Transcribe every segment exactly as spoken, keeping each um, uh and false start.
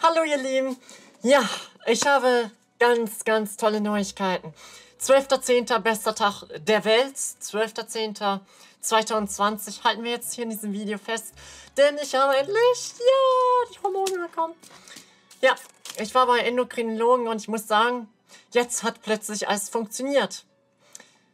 Hallo ihr Lieben, ja, ich habe ganz, ganz tolle Neuigkeiten. zwölfter zehnter bester Tag der Welt, zwölfter zehnter zweitausendzwanzig halten wir jetzt hier in diesem Video fest, denn ich habe endlich, ja, die Hormone bekommen. Ja, ich war bei Endokrinologen und ich muss sagen, jetzt hat plötzlich alles funktioniert.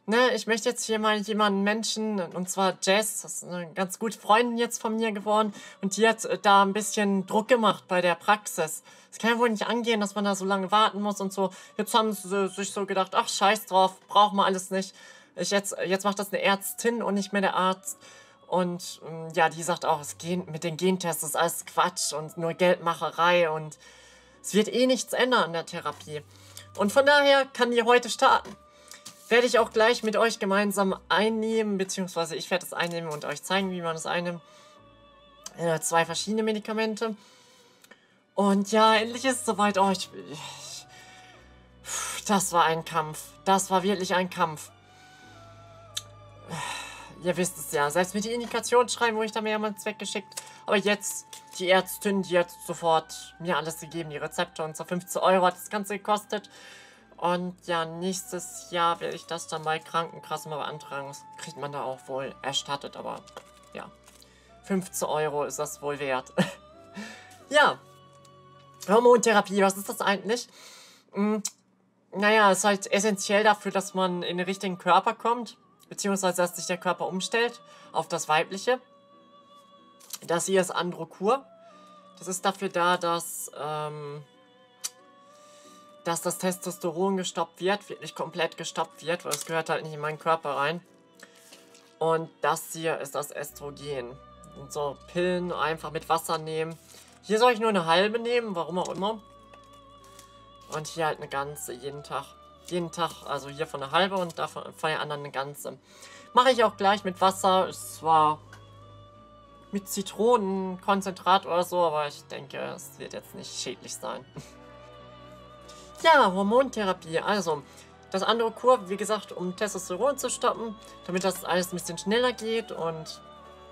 Ne, ich möchte jetzt hier mal jemanden Menschen, und zwar Jess, das ist eine ganz gute Freundin jetzt von mir geworden, und die hat da ein bisschen Druck gemacht bei der Praxis. Es kann ja wohl nicht angehen, dass man da so lange warten muss und so. Jetzt haben sie sich so gedacht, ach scheiß drauf, brauchen wir alles nicht. Ich jetzt, jetzt macht das eine Ärztin und nicht mehr der Arzt. Und ja, die sagt auch, es geht mit den Gentests, ist alles Quatsch und nur Geldmacherei und es wird eh nichts ändern in der Therapie. Und von daher kann die heute starten. Werde ich auch gleich mit euch gemeinsam einnehmen, beziehungsweise ich werde es einnehmen und euch zeigen, wie man es einnimmt. Äh, zwei verschiedene Medikamente. Und ja, endlich ist es soweit. Oh, ich, ich, das war ein Kampf. Das war wirklich ein Kampf. Ihr wisst es ja. Selbst mit den Indikationsschreiben, wo ich da mehrmals weggeschickt. Aber jetzt, die Ärztin, die hat sofort mir alles gegeben, die Rezepte. Und zwar fünfzehn Euro hat das Ganze gekostet. Und ja, nächstes Jahr werde ich das dann bei Krankenkassen mal beantragen. Das kriegt man da auch wohl erstattet, aber ja. fünfzehn Euro ist das wohl wert. Ja. Hormontherapie, was ist das eigentlich? Hm, naja, ist halt essentiell dafür, dass man in den richtigen Körper kommt. Beziehungsweise, dass sich der Körper umstellt auf das Weibliche. Das hier ist Androcur. Das ist dafür da, dass... Ähm, dass das Testosteron gestoppt wird, wirklich komplett gestoppt wird, weil es gehört halt nicht in meinen Körper rein. Und das hier ist das Estrogen. Und so Pillen einfach mit Wasser nehmen. Hier soll ich nur eine halbe nehmen, warum auch immer. Und hier halt eine ganze, jeden Tag. Jeden Tag, also hier von einer halbe und davon von der anderen eine ganze. Mache ich auch gleich mit Wasser, ist zwar mit Zitronenkonzentrat oder so, aber ich denke, es wird jetzt nicht schädlich sein. Ja, Hormontherapie, also das Androcur, wie gesagt, um Testosteron zu stoppen, damit das alles ein bisschen schneller geht und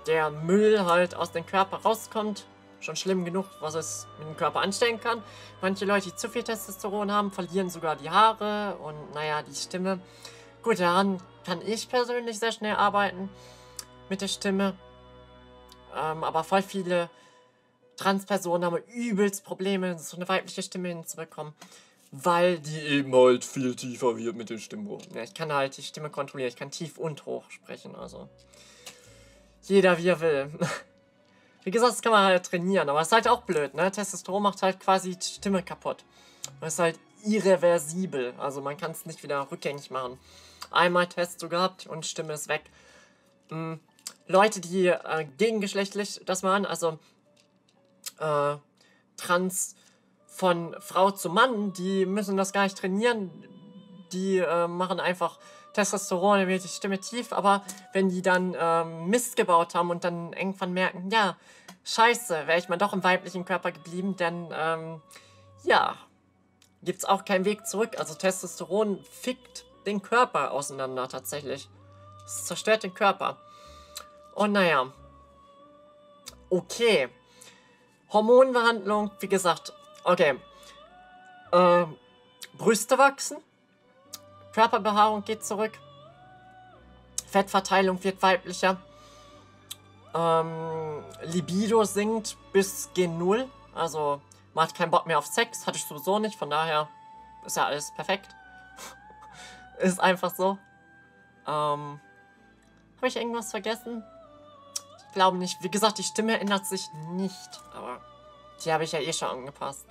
der Müll halt aus dem Körper rauskommt. Schon schlimm genug, was es mit dem Körper anstellen kann. Manche Leute, die zu viel Testosteron haben, verlieren sogar die Haare und naja, die Stimme. Gut, daran kann ich persönlich sehr schnell arbeiten mit der Stimme, ähm, aber voll viele Transpersonen haben übelst Probleme, so eine weibliche Stimme hinzubekommen. Weil die eben halt viel tiefer wird mit den Stimmbruchen. Ja, ich kann halt die Stimme kontrollieren. Ich kann tief und hoch sprechen. Also jeder wie er will. Wie gesagt, das kann man halt trainieren. Aber das ist halt auch blöd, ne? Testosteron macht halt quasi die Stimme kaputt. Das ist halt irreversibel. Also man kann es nicht wieder rückgängig machen. Einmal Testo gehabt und Stimme ist weg. Mhm. Leute, die äh, gegengeschlechtlich das machen, also äh, trans... von Frau zu Mann, die müssen das gar nicht trainieren, die äh, machen einfach Testosteron, dann wird die Stimme tief, aber wenn die dann ähm, Mist gebaut haben und dann irgendwann merken, ja, scheiße, wäre ich mal doch im weiblichen Körper geblieben, dann, ähm, ja, gibt's auch keinen Weg zurück. Also Testosteron fickt den Körper auseinander tatsächlich. Es zerstört den Körper. Und naja, okay. Hormonbehandlung, wie gesagt, okay, äh, Brüste wachsen, Körperbehaarung geht zurück, Fettverteilung wird weiblicher, ähm, Libido sinkt bis gen Null, also man hat keinen Bock mehr auf Sex, hatte ich sowieso nicht, von daher ist ja alles perfekt, ist einfach so. Ähm, habe ich irgendwas vergessen? Ich glaube nicht, wie gesagt, die Stimme ändert sich nicht, aber... Die habe ich ja eh schon angepasst.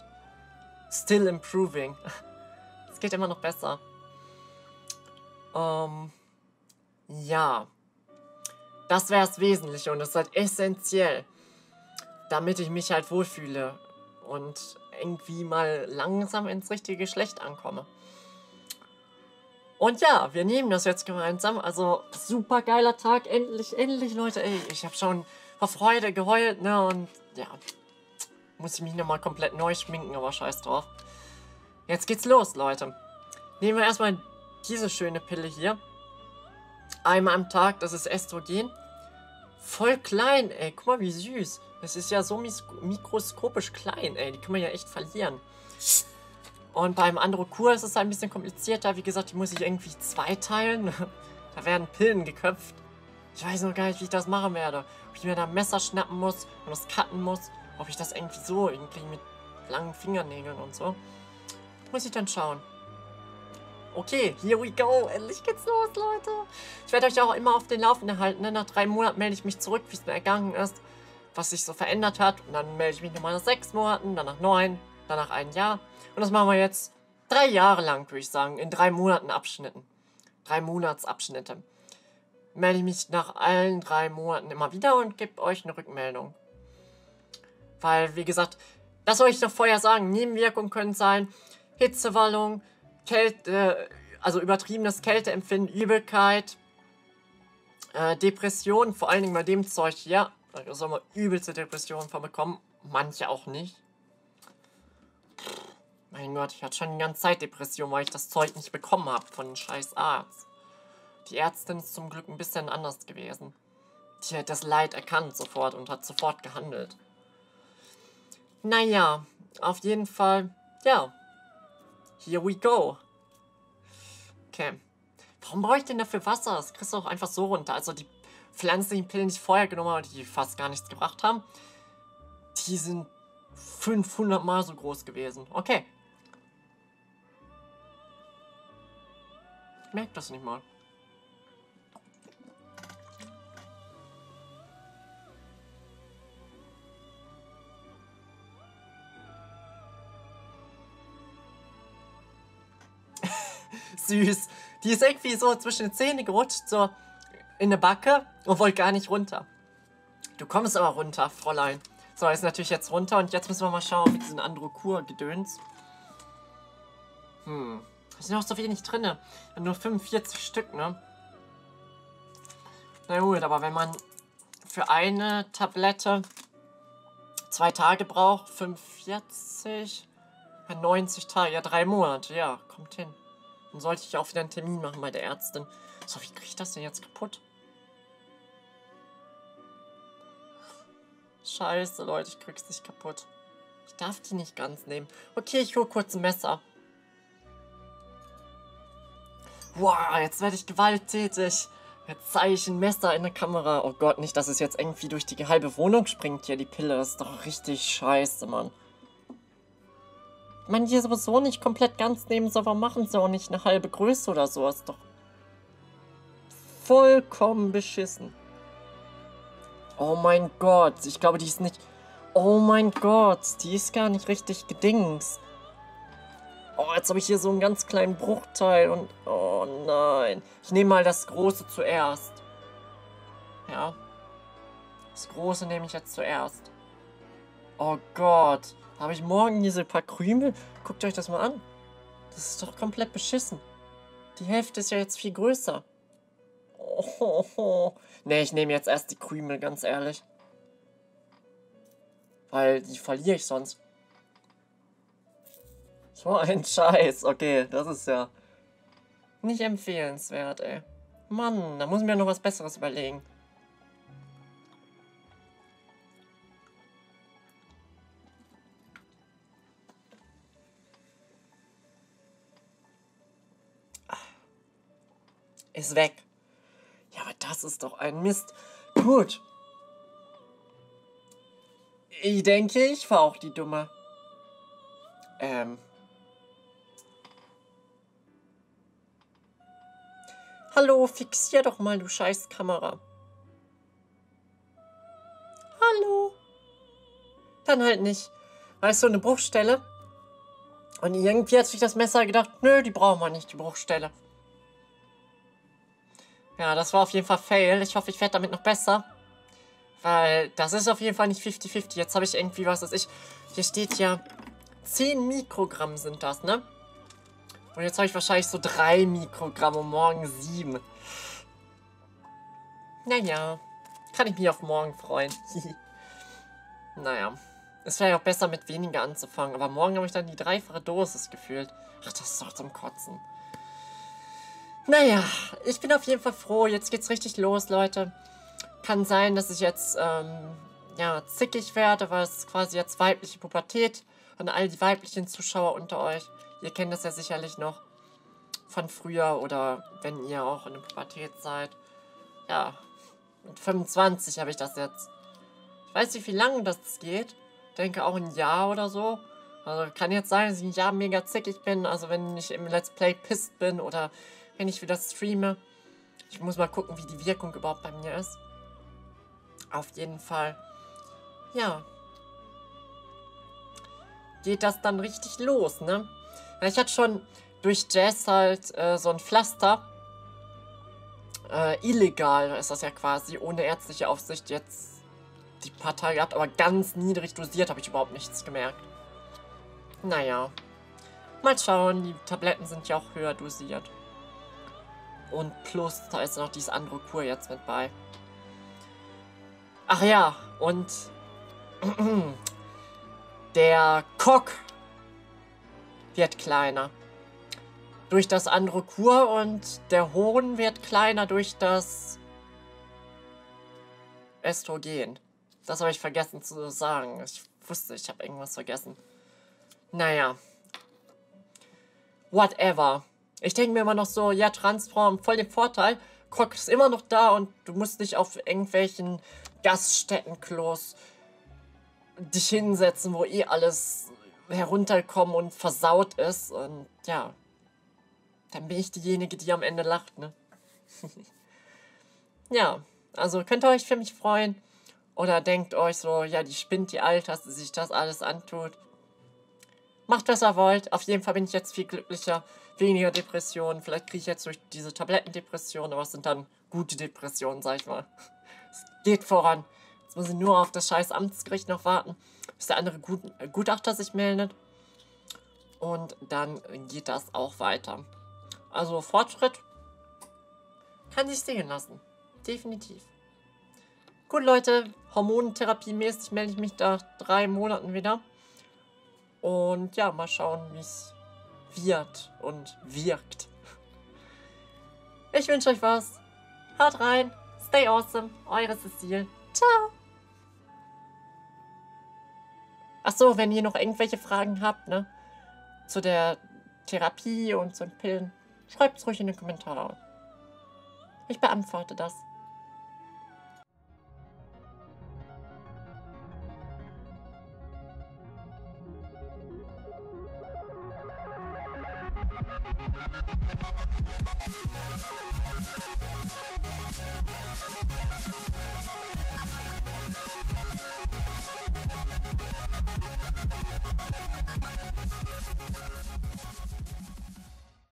Still improving. Es geht immer noch besser. Ähm, ja. Das wäre das Wesentliche und das ist halt essentiell, damit ich mich halt wohlfühle und irgendwie mal langsam ins richtige Geschlecht ankomme. Und ja, wir nehmen das jetzt gemeinsam. Also super geiler Tag. Endlich, endlich, Leute. Ey, ich habe schon vor Freude geheult, ne? Und ja... Muss ich mich nochmal komplett neu schminken, aber scheiß drauf. Jetzt geht's los, Leute. Nehmen wir erstmal diese schöne Pille hier. Einmal am Tag, das ist Estrogen. Voll klein, ey. Guck mal, wie süß. Das ist ja so mikroskopisch klein, ey. Die kann man ja echt verlieren. Und beim Androcur ist es ein bisschen komplizierter. Wie gesagt, die muss ich irgendwie zweiteilen. Da werden Pillen geköpft. Ich weiß noch gar nicht, wie ich das machen werde. Ob ich mir da ein Messer schnappen muss und das cutten muss. Ob ich das irgendwie so, irgendwie mit langen Fingernägeln und so. Muss ich dann schauen. Okay, here we go. Endlich geht's los, Leute. Ich werde euch auch immer auf den Laufenden halten. Nach drei Monaten melde ich mich zurück, wie es mir ergangen ist. Was sich so verändert hat. Und dann melde ich mich nochmal nach sechs Monaten, dann nach neun, dann nach einem Jahr. Und das machen wir jetzt drei Jahre lang, würde ich sagen. In drei Monaten Abschnitten. Drei Monatsabschnitte. Melde ich mich nach allen drei Monaten immer wieder und gebe euch eine Rückmeldung. Weil, wie gesagt, das soll ich noch vorher sagen. Nebenwirkungen können sein Hitzewallung, Kälte, also übertriebenes Kälteempfinden, Übelkeit, äh, Depressionen, vor allen Dingen bei dem Zeug hier. Da soll man übelste Depressionen von bekommen. Manche auch nicht. Mein Gott, ich hatte schon die ganze Zeit Depression, weil ich das Zeug nicht bekommen habe von dem scheiß Arzt. Die Ärztin ist zum Glück ein bisschen anders gewesen. Die hat das Leid erkannt sofort und hat sofort gehandelt. Naja, auf jeden Fall, ja. Here we go. Okay. Warum brauche ich denn dafür Wasser? Das kriegst du auch einfach so runter. Also die pflanzlichen Pillen, die ich vorher genommen habe, die fast gar nichts gebracht haben, die sind fünfhundert Mal so groß gewesen. Okay. Ich merke das nicht mal. Süß. Die ist irgendwie so zwischen den Zähnen gerutscht, so in eine Backe und wollte gar nicht runter. Du kommst aber runter, Fräulein. So, ist natürlich jetzt runter und jetzt müssen wir mal schauen mit diesem Androcur-Gedöns. Hm. Da sind noch so wenig drin. Nur fünfundvierzig Stück, ne? Na gut, aber wenn man für eine Tablette zwei Tage braucht, fünfundvierzig, neunzig Tage, ja drei Monate, ja, kommt hin. Dann sollte ich auch wieder einen Termin machen bei der Ärztin. So, wie kriege ich das denn jetzt kaputt? Scheiße, Leute, ich krieg's nicht kaputt. Ich darf die nicht ganz nehmen. Okay, ich hole kurz ein Messer. Wow, jetzt werde ich gewalttätig. Jetzt zeige ich ein Messer in der Kamera. Oh Gott, nicht, dass es jetzt irgendwie durch die halbe Wohnung springt hier, die Pille. Das ist doch richtig scheiße, Mann. Man die sowieso nicht komplett ganz nehmen soll, warum machen sie auch nicht eine halbe Größe oder so? Das ist doch vollkommen beschissen. Oh mein Gott, ich glaube, die ist nicht... Oh mein Gott, die ist gar nicht richtig gedings. Oh, jetzt habe ich hier so einen ganz kleinen Bruchteil und... Oh nein. Ich nehme mal das Große zuerst. Ja. Das Große nehme ich jetzt zuerst. Oh Gott. Habe ich morgen diese paar Krümel? Guckt euch das mal an. Das ist doch komplett beschissen. Die Hälfte ist ja jetzt viel größer. Oh. Ne, ich nehme jetzt erst die Krümel, ganz ehrlich. Weil die verliere ich sonst. So ein Scheiß. Okay, das ist ja nicht empfehlenswert, ey. Mann, da muss ich mir noch was Besseres überlegen. Ist weg. Ja, aber das ist doch ein Mist. Gut. Ich denke, ich war auch die Dumme. Ähm. Hallo, fixier doch mal, du scheiß Kamera. Hallo. Dann halt nicht. Weißt du, eine Bruchstelle? Und irgendwie hat sich das Messer gedacht, nö, die brauchen wir nicht, die Bruchstelle. Ja, das war auf jeden Fall fail. Ich hoffe, ich werde damit noch besser. Weil das ist auf jeden Fall nicht fifty fifty. Jetzt habe ich irgendwie, was weiß ich. Hier steht ja, zehn Mikrogramm sind das, ne? Und jetzt habe ich wahrscheinlich so drei Mikrogramm und morgen sieben. Naja, kann ich mich auf morgen freuen. Naja, es wäre ja auch besser, mit weniger anzufangen. Aber morgen habe ich dann die dreifache Dosis gefühlt. Ach, das ist doch zum Kotzen. Naja, ich bin auf jeden Fall froh. Jetzt geht's richtig los, Leute. Kann sein, dass ich jetzt ähm, ja, zickig werde, weil es quasi jetzt weibliche Pubertät, und all die weiblichen Zuschauer unter euch, ihr kennt das ja sicherlich noch von früher oder wenn ihr auch in der Pubertät seid. Ja, mit fünfundzwanzig habe ich das jetzt. Ich weiß nicht, wie lange das geht. Ich denke auch ein Jahr oder so. Also kann jetzt sein, dass ich ein Jahr mega zickig bin. Also wenn ich im Let's Play pisst bin oder wenn ich wieder streame. Ich muss mal gucken, wie die Wirkung überhaupt bei mir ist. Auf jeden Fall. Ja. Geht das dann richtig los, ne? Ich hatte schon durch Jazz halt äh, so ein Pflaster. Äh, illegal ist das ja quasi, ohne ärztliche Aufsicht jetzt die paar Tage gehabt, aber ganz niedrig dosiert habe ich überhaupt nichts gemerkt. Naja. Mal schauen, die Tabletten sind ja auch höher dosiert. Und plus, da ist noch dieses Androcur jetzt mit bei. Ach ja, und der Cock wird kleiner durch das Androcur und der Hoden wird kleiner durch das Östrogen. Das habe ich vergessen zu sagen. Ich wusste, ich habe irgendwas vergessen. Naja. Whatever. Ich denke mir immer noch so, ja, Transfrauen, voll den Vorteil. Cock ist immer noch da und du musst nicht auf irgendwelchen Gaststättenklos dich hinsetzen, wo eh alles herunterkommen und versaut ist. Und ja, dann bin ich diejenige, die am Ende lacht, ne? Ja, also könnt ihr euch für mich freuen. Oder denkt euch so, ja, die spinnt, die alt, dass sie sich das alles antut. Macht, was ihr wollt. Auf jeden Fall bin ich jetzt viel glücklicher. Weniger Depressionen. Vielleicht kriege ich jetzt durch diese Tablettendepressionen, aber es sind dann gute Depressionen, sag ich mal. Es geht voran. Jetzt muss ich nur auf das scheiß Amtsgericht noch warten, bis der andere Gutachter sich meldet. Und dann geht das auch weiter. Also Fortschritt kann sich sehen lassen. Definitiv. Gut, Leute, hormontherapiemäßig melde ich mich nach drei Monaten wieder. Und ja, mal schauen, wie es wird und wirkt. Ich wünsche euch was. Haut rein. Stay awesome. Eure Cecile. Ciao. Achso, wenn ihr noch irgendwelche Fragen habt, ne? Zu der Therapie und zu den Pillen, schreibt es ruhig in die Kommentare. Ich beantworte das.